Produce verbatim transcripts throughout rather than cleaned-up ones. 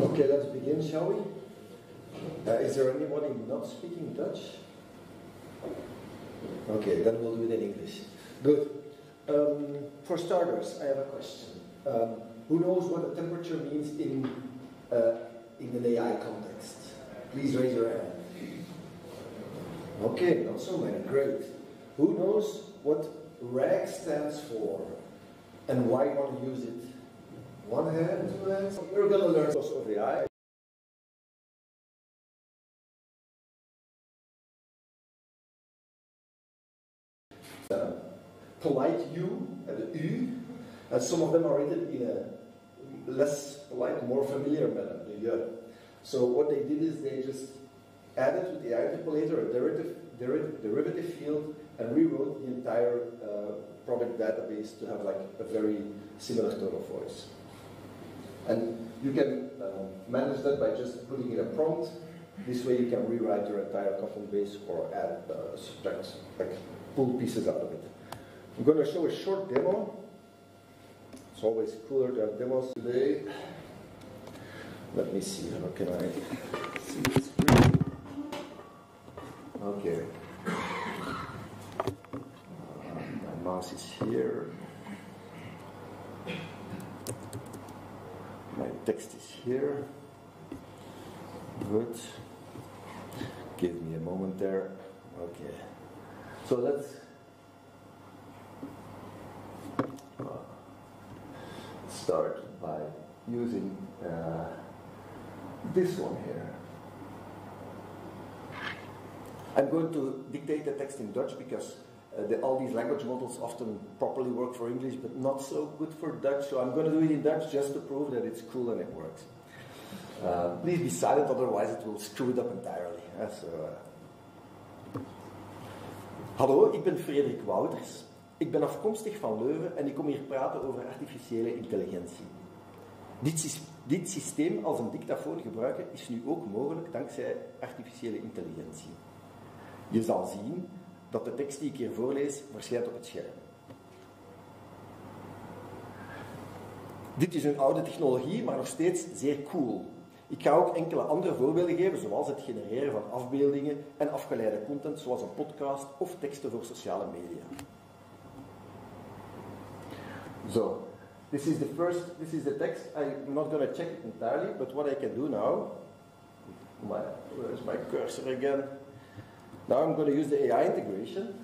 Okay, let's begin, shall we? Uh, is there anybody not speaking Dutch? Okay, then we'll do it in English. Good. Um, for starters, I have a question. Um, who knows what a temperature means in uh, in an A I context? Please raise your hand. Okay, not so many. Great. Who knows what RAG stands for and why you want to use it? One hand, two hands. We're going to learn lots of A I. Uh, polite U and the U, and some of them are written in a less polite, more familiar manner, the U. So what they did is they just added to the A I interpolator a derivative, derivative, derivative field and rewrote the entire uh, product database to have like a very similar tone of voice. And you can uh, manage that by just putting in a prompt. This way you can rewrite your entire Confluence base or add uh, subtracts, like pull pieces out of it. I'm going to show a short demo. It's always cooler to have demos today. Let me see, how can I see the screen? Okay. Uh, my mouse is here. My text is here. Good. Give me a moment there. Okay. So let's start by using uh, this one here. I'm going to dictate the text in Dutch because uh, the, all these language models often properly work for English but not so good for Dutch. So I'm going to do it in Dutch just to prove that it's cool and it works. Uh, please be silent, otherwise it will screw it up entirely. Uh, so, uh. Hallo, ik ben Frederik Wouters. Ik ben afkomstig van Leuven en ik kom hier praten over artificiële intelligentie. Dit, dit systeem als een dictafoon gebruiken is nu ook mogelijk dankzij artificiële intelligentie. Je zal zien dat de tekst die ik hier voorlees verschijnt op het scherm. Dit is een oude technologie, maar nog steeds zeer cool. Ik ga ook enkele andere voorbeelden geven, zoals het genereren van afbeeldingen en afgeleide content, zoals een podcast of teksten voor sociale media. So, this is the first, this is the text. I'm not going to check it entirely, but what I can do now, my, where's my cursor again? Now I'm going to use the A I integration,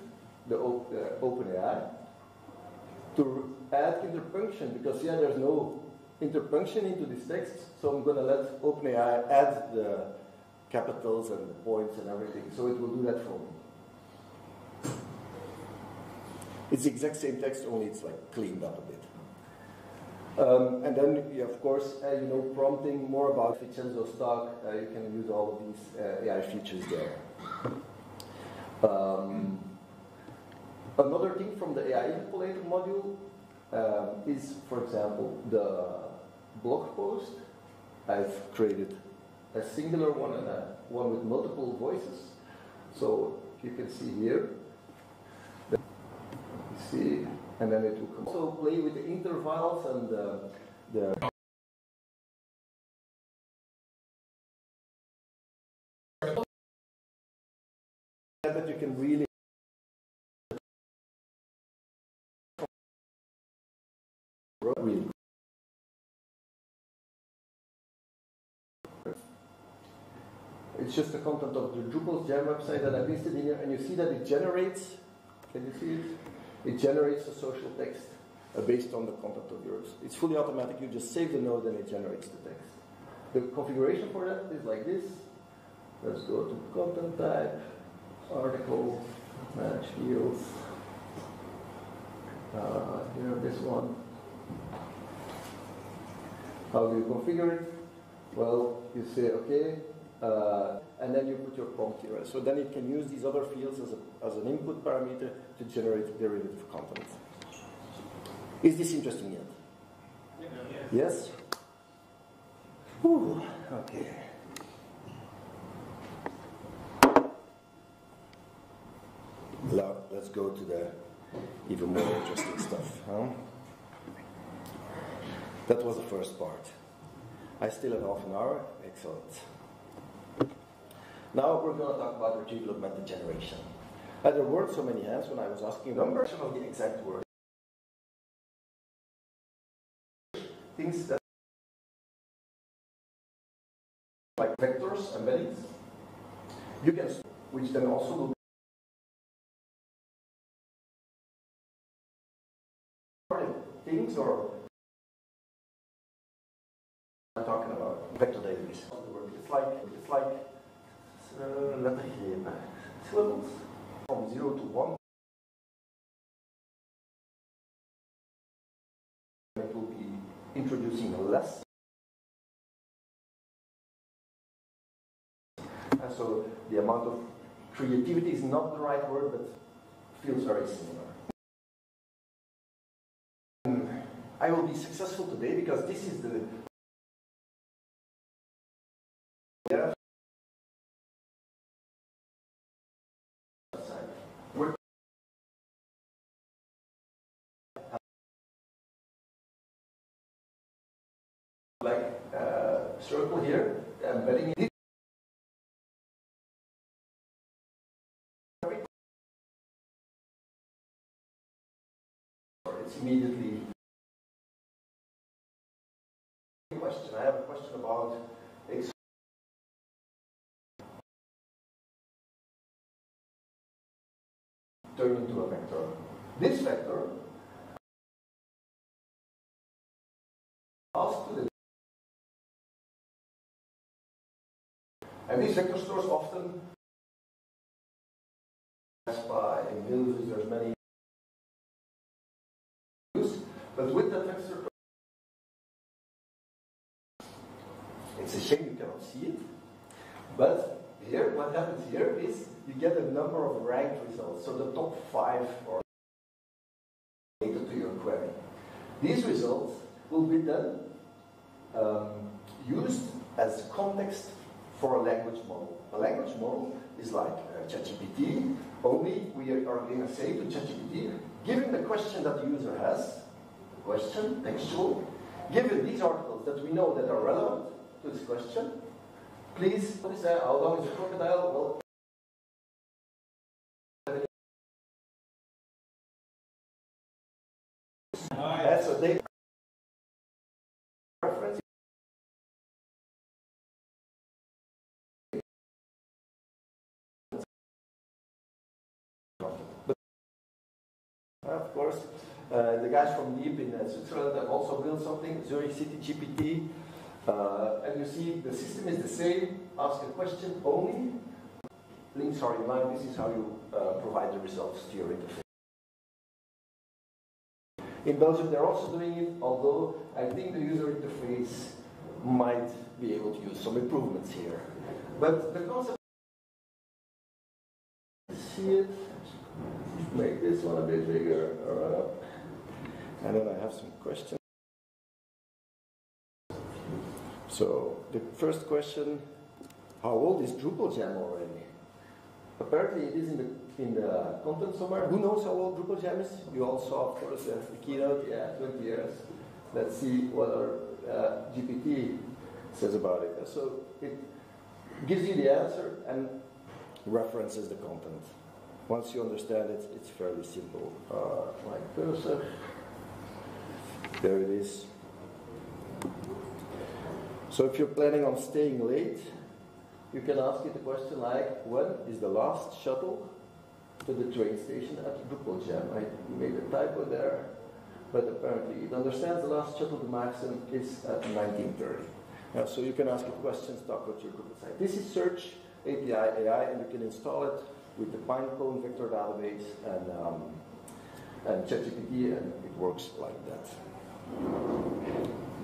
the op, uh, OpenAI, to add interpunction, because yeah, there's no interpunction into this text, so I'm going to let OpenAI add the capitals and the points and everything, so it will do that for me. It's the exact same text, only it's like cleaned up a bit. Um, and then, yeah, of course, uh, you know, prompting more about Vincenzo's talk, uh, you can use all of these uh, A I features there. Um, Another thing from the A I interpolator module um, is, for example, the blog post. I've created a singular one and a one with multiple voices. So you can see here, you see, and then it will come. Also play with the intervals and the, the that you can really. It's just the content of the Drupal Jam website that I pasted in here, and you see that it generates, can you see it? It generates a social text uh, based on the content of yours. It's fully automatic, you just save the node and it generates the text. The configuration for that is like this. Let's go to content type, article, manage fields. Uh, here, this one. How do you configure it? Well, you say okay, uh, and then you put your prompt here. So then it can use these other fields as, a, as an input parameter to generate derivative content. Is this interesting yet? Yeah. Yes? Whew. Okay. Now, let's go to the even more interesting stuff, huh? That was the first part. I still have half an hour. Excellent. Now we're going to talk about retrieval augmented generation. Uh, there weren't so many hands when I was asking a number of the exact word. Things that like vectors, embeddings, you can, which then also will be things or I'm talking about vector database. It's like it's like uh, let me hear syllables from zero to one. It will be introducing less. And so the amount of creativity is not the right word, but feels very similar. And I will be successful today because this is the yeah. We're like uh, circle here, embedding it. It's immediately a question. I have a question about ex turn into a vector. This vector asks to the and these vector stores often Vespa and Milvus, there's many. But with the vector, it's a shame you cannot see it. But here, what happens here is you get a number of ranked results, so the top five are related to your query. These results will be then um, used as context for a language model. A language model is like uh, ChatGPT, only we are going to say to ChatGPT, given the question that the user has, question, textual, given these articles that we know that are relevant to this question, please, what is that? How long is a crocodile? Well, that's a data reference. Of course, uh, the guys from NEEP in uh, Switzerland have also built something, Zurich City G P T. Uh, and you see the system is the same, ask a question only, links are in line, this is how you uh, provide the results to your interface. In Belgium they're also doing it, although I think the user interface might be able to use some improvements here. But the concept is, see it, make this one a bit bigger, right. And then I have some questions. So the first question, how old is Drupal Jam already? Apparently it is in the, in the content somewhere. Who knows how old Drupal Jam is? You all saw, of course, uh, the keynote, yeah, twenty years. Let's see what our uh, G P T says about it. So it gives you the answer and references the content. Once you understand it, it's fairly simple. Uh, like cursor, there it is. So if you're planning on staying late, you can ask it a question like, when is the last shuttle to the train station at Drupal Jam? I made a typo there, but apparently it understands the last shuttle to Maxim is at nineteen thirty. Yeah, so you can ask it questions, talk about your Drupal site. This is Search A P I A I, and you can install it with the Pinecone vector database and, um, and ChatGPT, and it works like that.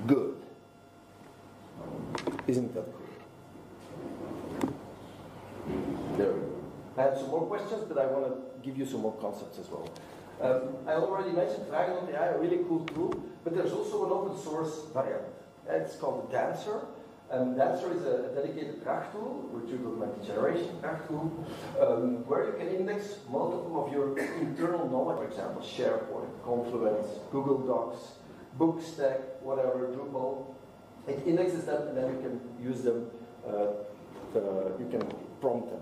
Good. Isn't that cool? There we go. I have some more questions, but I want to give you some more concepts as well. Um, I already mentioned Dragon dot A I, a really cool tool, but there's also an open source variant. It's called Dancer, and Dancer is a dedicated R A G tool, retrieval augmented generation R A G tool, um, where you can index multiple of your internal knowledge, for example, SharePoint, Confluence, Google Docs, Bookstack, whatever, Drupal. It indexes them, and then you can use them, uh, to, you can prompt them.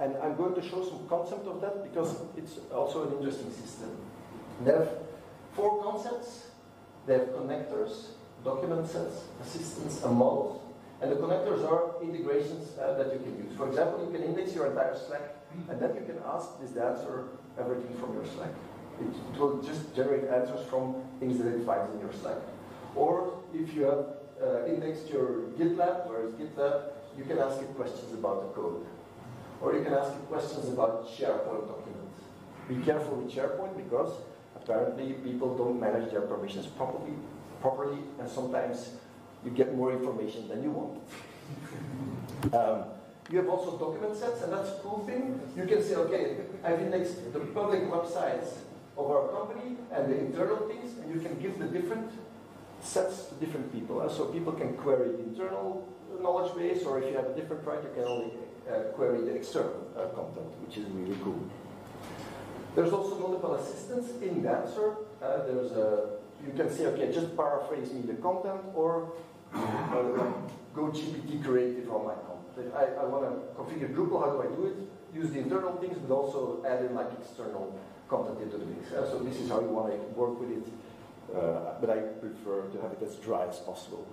And I'm going to show some concept of that, because it's also an interesting system. They have four concepts. They have connectors, document sets, assistants, and models. And the connectors are integrations uh, that you can use. For example, you can index your entire Slack, and then you can ask this Dancer everything from your Slack. It, it will just generate answers from things that it finds in your Slack. Or if you have uh, indexed your GitLab, where is GitLab, you can ask it questions about the code. Or you can ask it questions about SharePoint documents. Be careful with SharePoint, because apparently people don't manage their permissions properly, properly and sometimes you get more information than you want. um, you have also document sets, and that's a cool thing. You can say, okay, I've indexed the public websites of our company and the internal things, and you can give the different sets to different people. Uh, so people can query the internal knowledge base, or if you have a different right, you can only uh, query the external uh, content, which is really cool. There's also multiple assistants in Dancer. Uh, there's a You can say, okay, just paraphrase me the content, or uh, go G P T creative on my content. I, I want to configure Drupal, how do I do it? Use the internal things, but also add in like external content into the mix. Uh, so this is how you want to work with it, uh, but I prefer to have it as dry as possible.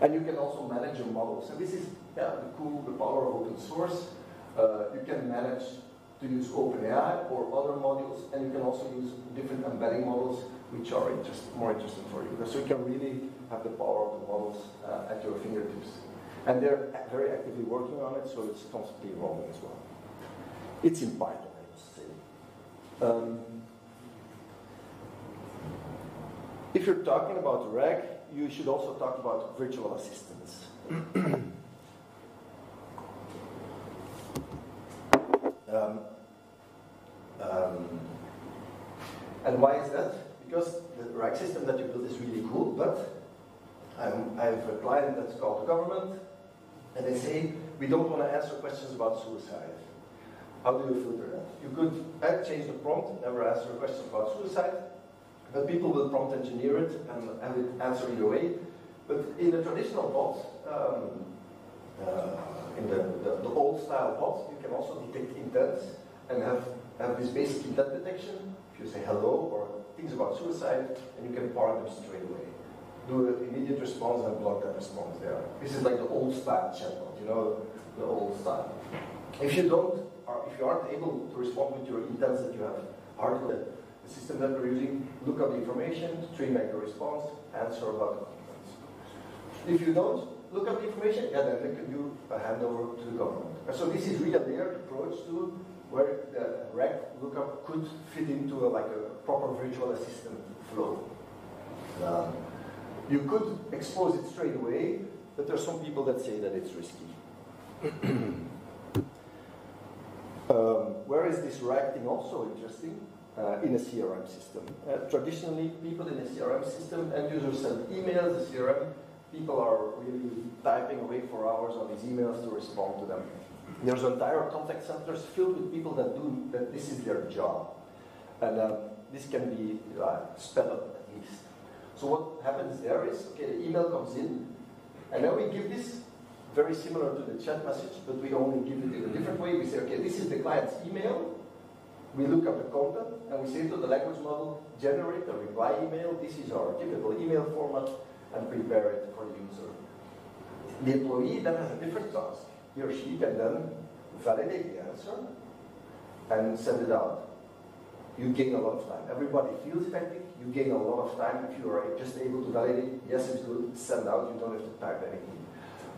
And you can also manage your models. And this is yeah, the cool, the power of open source. Uh, you can manage to use OpenAI or other modules, and you can also use different embedding models, which are interest, more interesting for you. So you can really have the power of the models uh, at your fingertips. And they're very actively working on it, so it's constantly evolving as well. It's in Python, I must say. Um, if you're talking about RAG, you should also talk about virtual assistants. um, um, and why is that? Because the RAG system that you built is really cool, but I'm, I have a client that's called the government, and they say, we don't want to answer questions about suicide. How do you filter that? You could change the prompt, never answer a question about suicide, but people will prompt engineer it and have it answer either way. But in a traditional bot, um, uh, in the, the, the old style bot, you can also detect intent and have, have this basic intent detection. If you say hello or things about suicide, and you can park them straight away. Do an immediate response and block that response there. This is like the old style chatbot, you know, the old style. If you don't, or if you aren't able to respond with your intents that you have hard in the system that we're using, look up the information, train back your response, answer about the consequence. If you don't look up the information, yeah, then they can do a handover to the government. So this is really a layered approach to where the RAG lookup could fit into a, like a proper virtual assistant flow. Um, you could expose it straight away, but there's some people that say that it's risky. um, where is this RAG thing also interesting? Uh, in a C R M system. Uh, traditionally, people in a C R M system, end users send emails to C R M. People are really typing away for hours on these emails to respond to them. There's entire contact centers filled with people that do that. This is their job, and uh, this can be uh, sped up at least. So what happens there is, okay, the email comes in, and then we give this very similar to the chat message, but we only give it in a different way. We say, okay, this is the client's email. We look up the content, and we say to the language model, generate a reply email. This is our typical email format, and prepare it for the user. The employee then has a different task. He or she can then validate the answer and send it out. You gain a lot of time. Everybody feels it, I think. You gain a lot of time if you are just able to validate. Yes, it's good, send out. You don't have to type anything.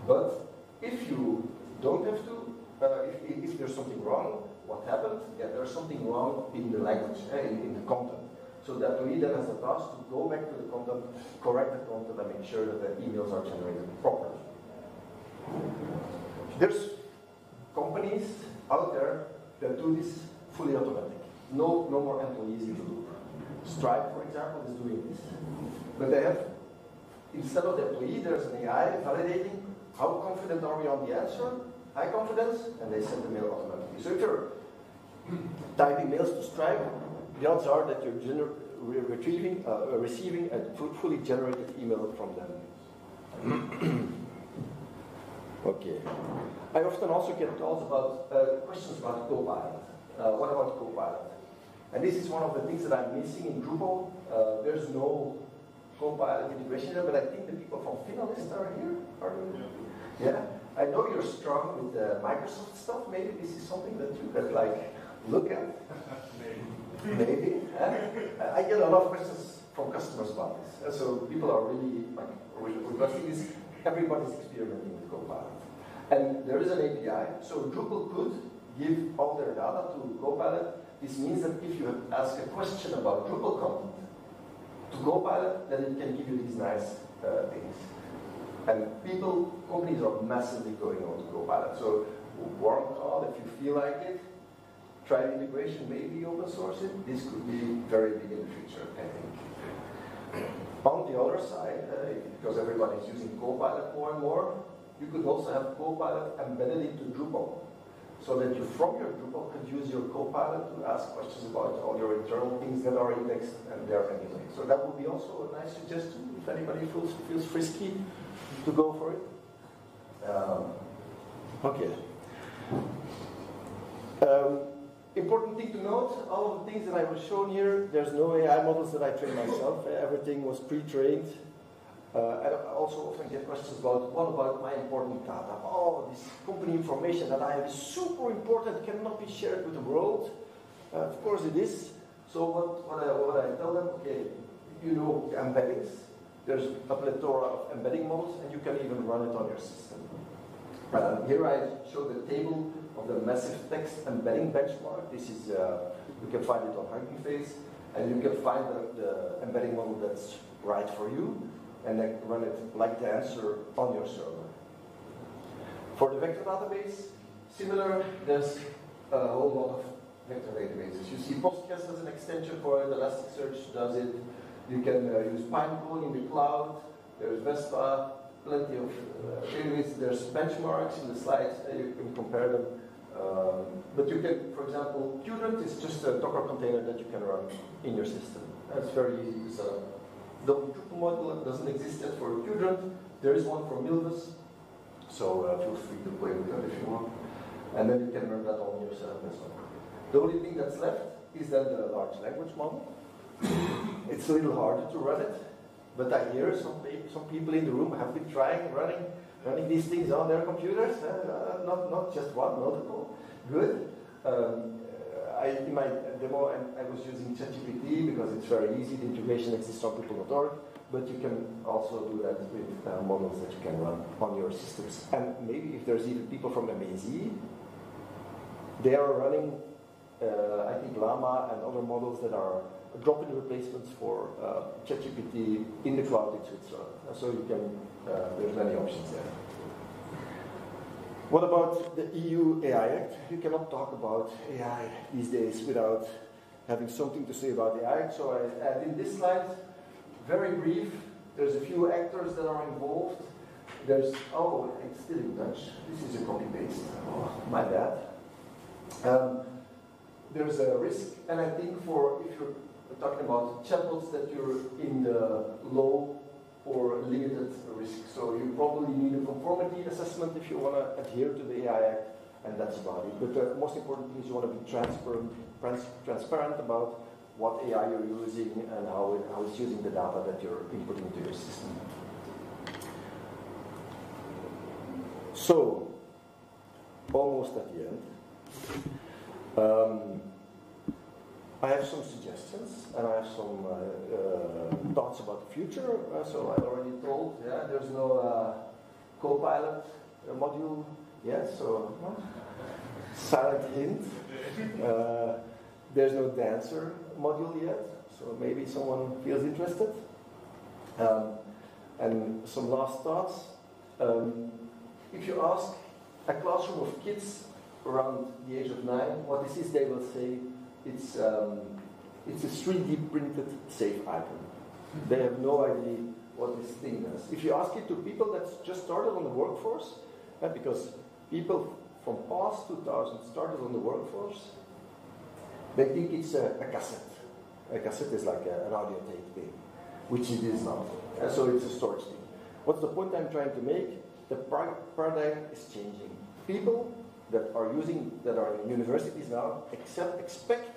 But if you don't have to, uh, if, if there's something wrong, what happened? Yeah, there's something wrong in the language, uh, in, in the content. So that we then has a task to go back to the content, correct the content, and make sure that the emails are generated properly. There's companies out there that do this fully automatic. No, no more employees in the loop. Stripe, for example, is doing this. But they have, instead of the employee, there's an A I validating how confident are we on the answer, high confidence, and they send the mail automatically. So if you're typing mails to Stripe, the odds are that you're gener retrieving, uh, receiving a fully generated email from them. Okay. I often also get calls about uh, questions about Copilot. Uh, what about Copilot? And this is one of the things that I'm missing in Drupal. Uh, there's no Copilot integration there, but I think the people from Finalyst are here. Are you? Yeah. I know you're strong with the Microsoft stuff. Maybe this is something that you could like look at. Maybe. Maybe. Uh, I get a lot of questions from customers about this. And so people are really like requesting this. Everybody's experimenting with Copilot. And there is an A P I. So Drupal could give all their data to Copilot. This means that if you ask a question about Drupal content to Copilot, then it can give you these nice uh, things. And people, companies are massively going on to Copilot. So warm call, if you feel like it, try integration, maybe open source it. This could be very big in the future, I think. On the other side, uh, because everybody's using Copilot more and more, you could also have Copilot embedded into Drupal, so that you, from your Drupal, could use your Copilot to ask questions about all your internal things that are indexed and there anyway. So that would be also a nice suggestion if anybody feels feels frisky to go for it. Um, okay. Um, important thing to note: all of the things that I was shown here, there's no A I models that I trained myself. Everything was pre-trained. Uh, I also often get questions about, what about my important data? Oh, this company information that I have is super important, cannot be shared with the world. Uh, of course it is. So what, what, I, what I tell them, okay, you know the embeddings. There's a plethora of embedding models, and you can even run it on your system. Uh, here I show the table of the massive text embedding benchmark. This is, uh, you can find it on Hugging Face, and you can find the, the embedding model that's right for you, and then run it like Dancer on your server. For the vector database, similar, there's a whole lot of vector databases. You see Postgres as an extension for it, Elasticsearch does it. You can uh, use Pinecone in the cloud, there's Vespa, plenty of uh, databases, there's benchmarks in the slides, and you can compare them. Um, but you can, for example, Qdrant is just a Docker container that you can run in your system. That's very easy to set up. The Drupal model doesn't exist yet for Qdrant. There is one for Milvus, so uh, feel free to play with that if you want. And then you can run that on yourself as well. The only thing that's left is then the large language model. It's a little harder to run it, but I hear some, some people in the room have been trying running, running these things on their computers. Uh, not, not just one, multiple. Good. Um, I, in my demo, I, I was using ChatGPT because it's very easy. The integration exists on people dot org, but you can also do that with uh, models that you can run on your systems. And maybe if there's even people from M A Z, they are running, uh, I think, Llama and other models that are drop-in replacements for uh, ChatGPT in the cloud in Switzerland. So you can, uh, there's many options there. What about the E U A I Act? You cannot talk about A I these days without having something to say about A I. So I add in this slide, very brief, there's a few actors that are involved. There's, oh, it's still in Dutch. This is a copy-paste. Oh, my bad. Um, there's a risk, and I think for, if you're talking about chatbots, that you're in the low or limited risk. So you probably need a conformity assessment if you want to adhere to the A I Act, and that's about it. But the most important thing is you want to be transparent, trans transparent about what A I you're using and how, it, how it's using the data that you're inputting to your system. So, almost at the end. Um, I have some suggestions, and I have some uh, uh, thoughts about the future. Uh, so I already told, yeah, there's no uh, Copilot uh, module yet, yeah, so uh, silent hint. Uh, there's no Dancer module yet, so maybe someone feels interested. Um, and some last thoughts. Um, if you ask a classroom of kids around the age of nine what this is, they will say, It's, um, it's a three D printed safe icon. They have no idea what this thing does. If you ask it to people that's just started on the workforce, uh, because people from past two thousand started on the workforce, they think it's a, a cassette. A cassette is like a, an audio tape thing, which it is not. Uh, so it's a storage thing. What's the point I'm trying to make? The paradigm is changing. People that are using, that are in universities now, accept, expect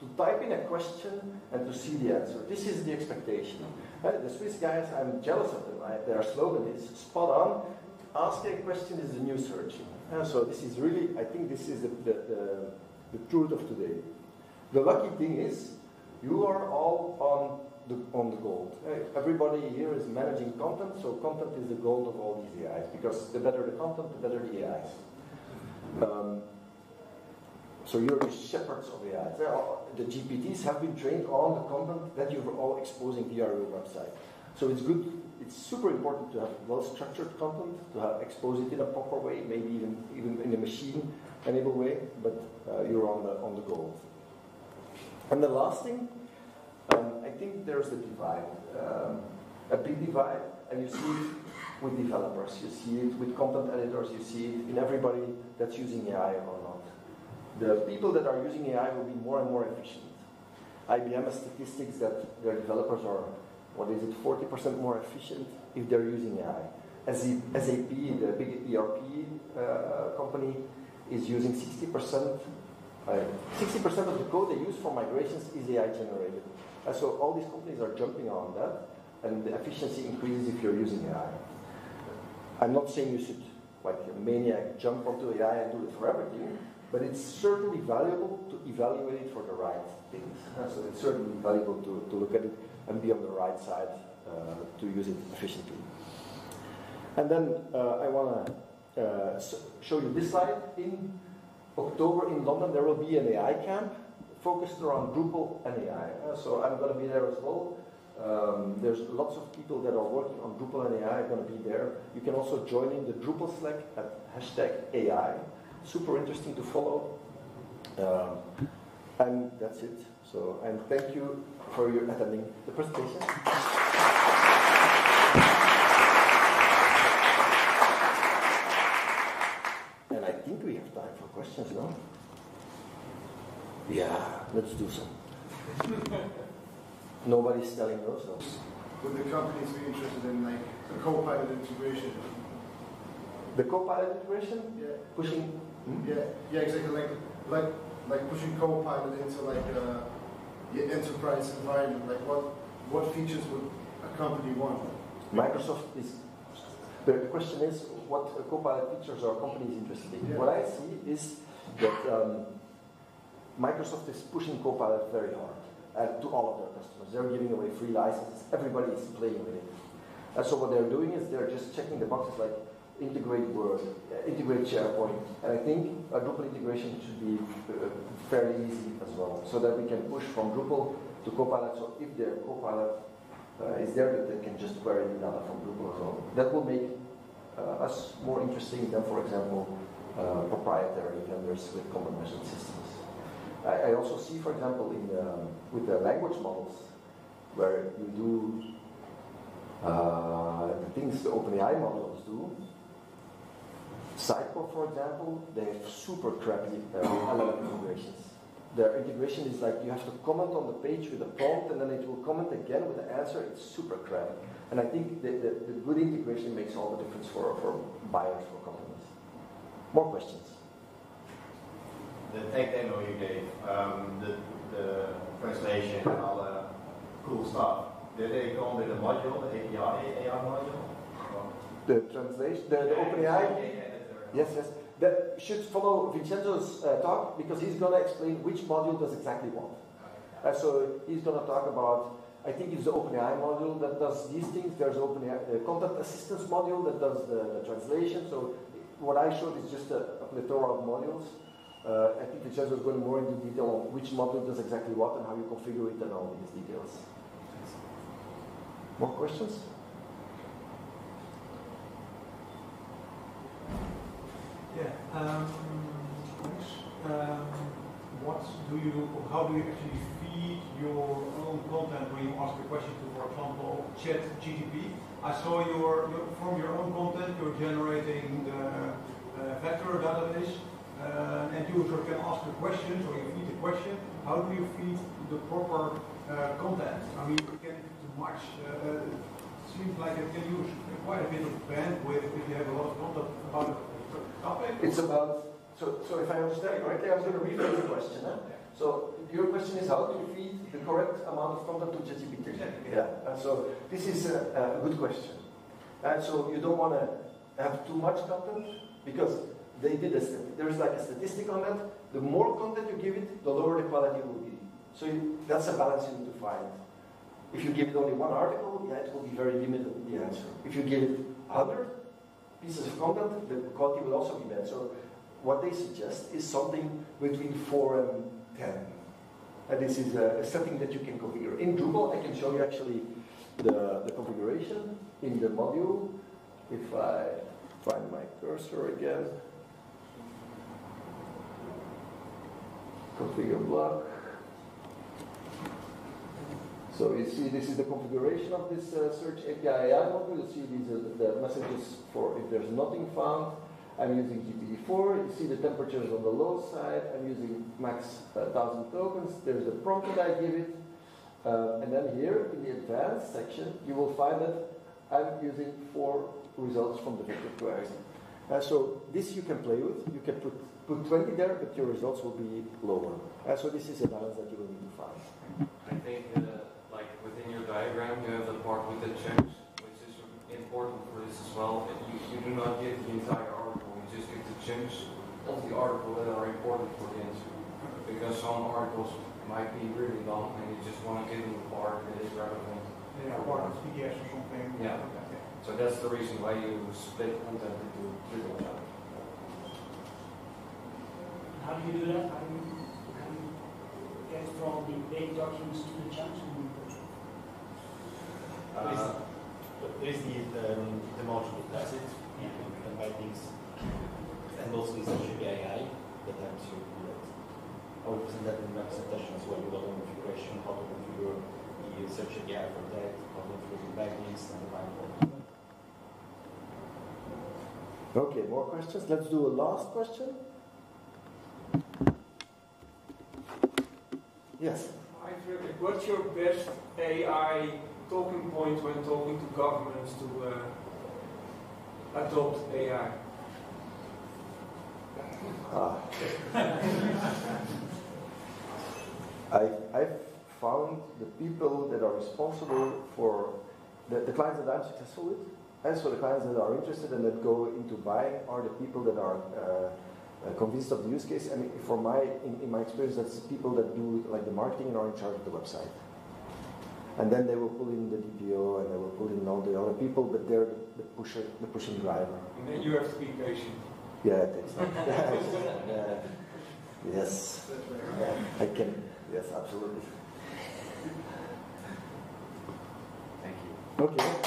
to type in a question and to see the answer. This is the expectation. The Swiss guys, I'm jealous of them. Right? Their slogan is spot on. Asking a question is the new searching. So this is really, I think this is the, the, the, the truth of today. The lucky thing is, you are all on the, on the gold. Everybody here is managing content, so content is the gold of all these A Is, because the better the content, the better the A Is. Um, so you're the shepherds of A Is. The G P Ts have been trained on the content that you're all exposing via your website. So it's good, it's super important to have well-structured content, to have expose it in a proper way, maybe even, even in a machine-enabled way, but uh, you're on the, on the gold. And the last thing, um, I think there's a divide, um, a big divide, and you see it with developers, you see it with content editors, you see it in everybody that's using A I or not. The people that are using A I will be more and more efficient. I B M has statistics that their developers are, what is it, forty percent more efficient if they're using A I. S A P, the big E R P uh, company, is using sixty percent. sixty percent of the code they use for migrations is A I generated. And so all these companies are jumping on that, and the efficiency increases if you're using A I. I'm not saying you should, like a maniac, jump onto A I and do it for everything, but it's certainly valuable to evaluate it for the right things. And so it's certainly valuable to, to look at it and be on the right side uh, to use it efficiently. And then uh, I want to uh, show you this slide. In October in London, there will be an A I camp focused around Drupal and A I. Uh, so I'm going to be there as well. Um, there's lots of people that are working on Drupal and A I are going to be there. You can also join in the Drupal Slack at hashtag A I. Super interesting to follow. Um, and that's it. So, and thank you for your attending the presentation. And I think we have time for questions, no? Yeah, let's do some. Nobody's telling those. Would the companies be interested in like the co-pilot integration? The co-pilot integration? Yeah. Pushing? Hmm? Yeah, yeah, exactly. Like, like, like pushing co-pilot into like a, your enterprise environment. Like, what, what features would a company want? Microsoft is. The question is, what co-pilot features are companies interested in? Yeah. What I see is that um, Microsoft is pushing co-pilot very hard uh, to all of their customers. They're giving away free licenses. Everybody is playing with it. And so what they're doing is they're just checking the boxes like integrate Word, integrate SharePoint, and I think a Drupal integration should be uh, fairly easy as well, so that we can push from Drupal to Copilot. So if their Copilot uh, is there, that they can just query the data from Drupal as well. That will make uh, us more interesting than, for example, uh, proprietary vendors with common mission systems. I, I also see, for example, in um, with the language models, where you do uh, the things the OpenAI models do. Sitecore, for example, they have super crappy L L M integrations. Their integration is like you have to comment on the page with a prompt, and then it will comment again with the answer. It's super crappy. And I think the, the, the good integration makes all the difference for, for buyers, for companies. More questions? The tech demo you gave, um, the, the translation and all the cool stuff, did they come with a module, the A P I, A I module? The translation, the, the OpenAI? Yes, yes. That should follow Vincenzo's uh, talk, because he's going to explain which module does exactly what. Uh, so he's going to talk about, I think it's the OpenAI module that does these things. There's OpenAI, the Contact Assistance module that does the, the translation. So what I showed is just a, a plethora of modules. Uh, I think Vincenzo is going more into detail on which module does exactly what and how you configure it and all these details. More questions? Yeah. Um, um, what do you? How do you actually feed your own content when you ask a question to, for example, ChatGPT? I saw your, your from your own content, you're generating the uh, vector database, uh, and user can ask a question, so you feed the question. How do you feed the proper uh, content? I mean, you can do too much. Uh, seems like it can use quite a bit of bandwidth if you have a lot of content about a topic. It's about, so, so if I understand correctly, I was going to rephrase the question. Huh? Yeah. So your question is how do you feed the correct amount of content to ChatGPT? Yeah. yeah. And so this is a, a good question. And so you don't want to have too much content because they did a step. There is like a statistic on that. The more content you give it, the lower the quality will be. So you, that's a balance you need to find. If you give it only one article, yeah, it will be very limited, the answer. If you give it one hundred pieces of content, the quality will also be bad. So what they suggest is something between four and ten. And this is a, a setting that you can configure. In Drupal, I can show you actually the, the configuration in the module. If I find my cursor again, configure block. So you see this is the configuration of this uh, Search A P I A I module. You see these are the messages for if there's nothing found. I'm using G P T four. You see the temperatures on the low side. I'm using max uh, one thousand tokens. There's a prompt that I give it. Uh, and then here in the advanced section, you will find that I'm using four results from the vector queries. Uh, so this you can play with. You can put, put twenty there, but your results will be lower. Uh, so this is a balance that you will need to find. I think uh, like within your diagram, you have the part with the checks, which is important for this as well. You, you do not give the entire article. You just give the chunks of the article that are important for the answer. Because some articles might be really long, and you just want to give them the part that is relevant. Yeah, or a P D F or something. Yeah. Okay. So that's the reason why you split content into Drupal Jam. How do you do that? How do you, how do you get from the big documents to the chunks? Uh, there is the, the, the module, that's it. You can combine things. And also the Search A P I that helps you do that. I will present that in my presentation as well, with all the configuration, how to configure the Search A P I for that, how to configure the backlinks and the binding. Okay, more questions? Let's do a last question. Yes? Hi, Frederik. What's your best A I talking point when talking to governments to uh, adopt A I? Ah. I, I've found the people that are responsible for the, the clients that I'm successful with, and so the clients that are interested and that go into buying are the people that are uh, convinced of the use case. I mean, for my in, in my experience, that's the people that do like the marketing and are in charge of the website. And then they will pull in the D P O and they will pull in all the other people, but they're the, the pusher, the pushing driver. And then you have to be patient. Yeah, it takes time. uh, yes, I can. Yes, absolutely. Thank you. Okay.